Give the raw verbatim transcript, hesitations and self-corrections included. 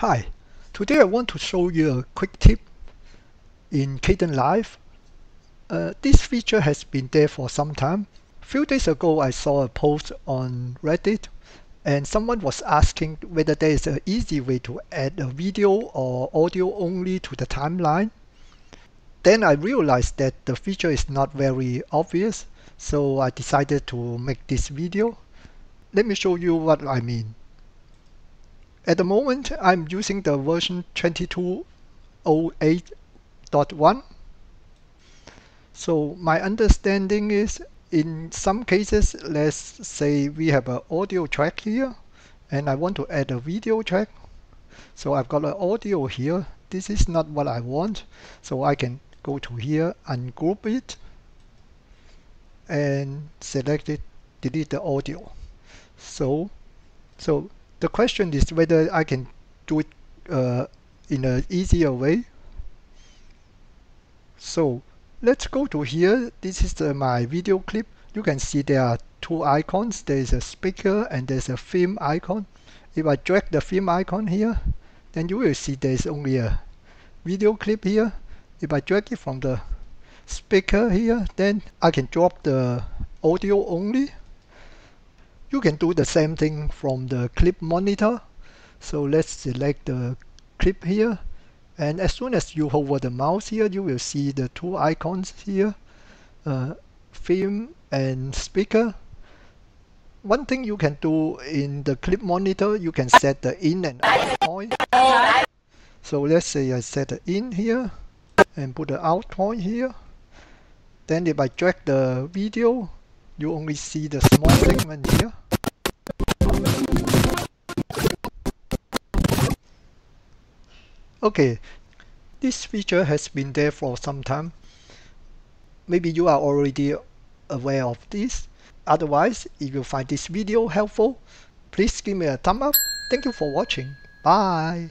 Hi, today I want to show you a quick tip in Kdenlive. Uh, this feature has been there for some time. A few days ago I saw a post on Reddit and someone was asking whether there is an easy way to add a video or audio only to the timeline. Then I realized that the feature is not very obvious, so I decided to make this video. Let me show you what I mean. At the moment, I'm using the version twenty-two oh eight point one. So my understanding is, in some cases, let's say we have an audio track here, and I want to add a video track. So I've got an audio here. This is not what I want. So I can go to here, ungroup it, and select it, delete the audio. So, so. The question is whether I can do it uh, in an easier way. So let's go to here. This is the, my video clip. You can see there are two icons. There is a speaker and there's a film icon. If I drag the film icon here, then you will see there's only a video clip here. If I drag it from the speaker here, then I can drop the audio only. You can do the same thing from the clip monitor. So let's select the clip here. And as soon as you hover the mouse here, you will see the two icons here, uh, film and speaker. One thing you can do in the clip monitor, you can set the in and out point. So let's say I set the in here and put the out point here. Then if I drag the video, you only see the small segment here. Okay, this feature has been there for some time. Maybe you are already aware of this. Otherwise, if you find this video helpful, please give me a thumb up. Thank you for watching. Bye.